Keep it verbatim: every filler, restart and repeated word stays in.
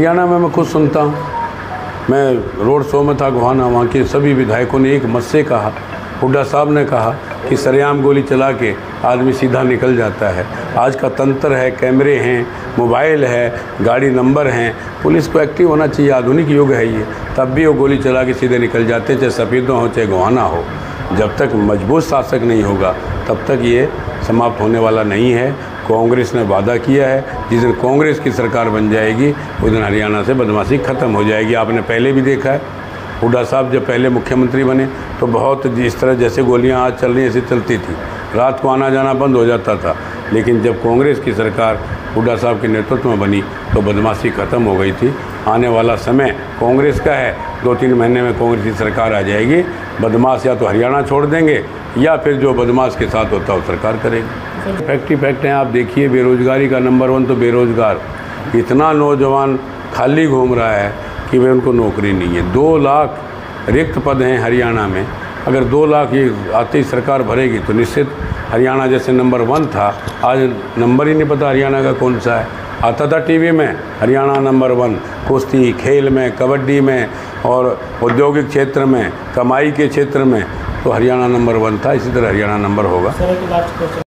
हरियाणा में मैं खुद सुनता हूँ, मैं रोड शो में था गुहाना, वहाँ के सभी विधायकों ने एक मत से कहा, हुड्डा साहब ने कहा कि सरेआम गोली चला के आदमी सीधा निकल जाता है। आज का तंत्र है, कैमरे हैं, मोबाइल है, गाड़ी नंबर हैं, पुलिस को एक्टिव होना चाहिए। आधुनिक युग है ये, तब भी वो गोली चला के सीधे निकल जाते हैं, चाहे सफेदों हो चाहे गुहाना हो। जब तक मजबूत शासक नहीं होगा तब तक ये समाप्त होने वाला नहीं है। कांग्रेस ने वादा किया है, जिस दिन कांग्रेस की सरकार बन जाएगी उस दिन हरियाणा से बदमाशी खत्म हो जाएगी। आपने पहले भी देखा है, हुड्डा साहब जब पहले मुख्यमंत्री बने तो बहुत इस तरह जैसे गोलियां आज चल रही ऐसी चलती थी, रात को आना जाना बंद हो जाता था। लेकिन जब कांग्रेस की सरकार हुड्डा साहब के नेतृत्व में बनी तो बदमाशी खत्म हो गई थी। आने वाला समय कांग्रेस का है, दो तीन महीने में कांग्रेस की सरकार आ जाएगी, बदमाश या तो हरियाणा छोड़ देंगे या फिर जो बदमाश के साथ होता है वो सरकार करेगी। फैक्ट ही फैक्ट है, आप देखिए बेरोजगारी का नंबर वन तो बेरोजगार, इतना नौजवान खाली घूम रहा है कि भाई उनको नौकरी नहीं है। दो लाख रिक्त पद हैं हरियाणा में, अगर दो लाख ये आते ही सरकार भरेगी तो निश्चित हरियाणा जैसे नंबर वन था, आज नंबर ही नहीं पता हरियाणा का कौन सा है। आता था टीवी में हरियाणा नंबर वन, कुश्ती, खेल में, कबड्डी में और औद्योगिक क्षेत्र में, कमाई के क्षेत्र में तो हरियाणा नंबर वन था, इसी तरह हरियाणा नंबर होगा।